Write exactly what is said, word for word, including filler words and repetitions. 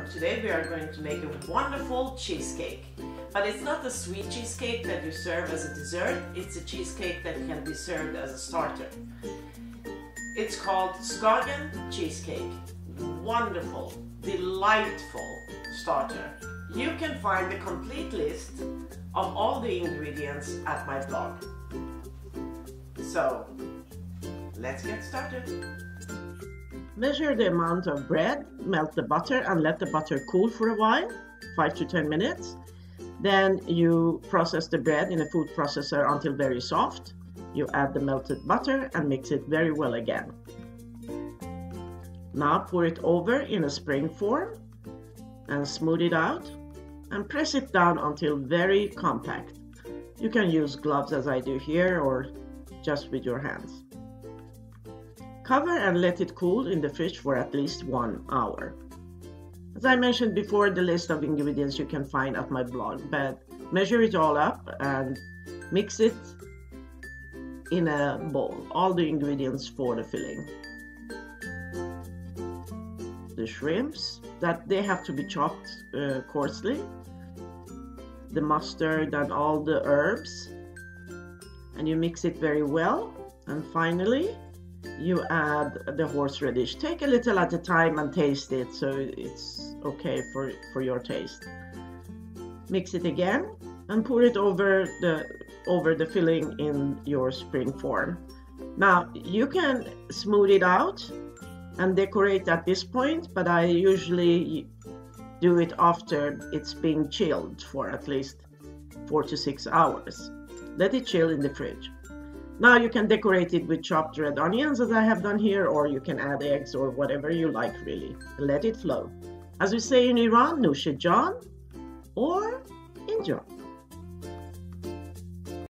welcome. Today we are going to make a wonderful cheesecake. But it's not a sweet cheesecake that you serve as a dessert, it's a cheesecake that can be served as a starter. It's called Skagen Cheesecake. Wonderful, delightful starter. You can find the complete list of all the ingredients at my blog. So, let's get started. Measure the amount of bread, melt the butter and let the butter cool for a while, five to ten minutes. Then you process the bread in a food processor until very soft. You add the melted butter and mix it very well again. Now pour it over in a spring form and smooth it out and press it down until very compact. You can use gloves as I do here or just with your hands. Cover and let it cool in the fridge for at least one hour. As I mentioned before, the list of ingredients you can find at my blog, but measure it all up and mix it in a bowl, all the ingredients for the filling. The shrimps, that they have to be chopped uh, coarsely, the mustard and all the herbs, and you mix it very well, and finally you add the horseradish. Take a little at a time and taste it, so it's okay for, for your taste. Mix it again and pour it over the, over the filling in your spring form. Now, you can smooth it out and decorate at this point, but I usually do it after it's been chilled for at least four to six hours. Let it chill in the fridge. Now you can decorate it with chopped red onions as I have done here, or you can add eggs or whatever you like really. Let it flow. As we say in Iran, nush jahan, or enjoy.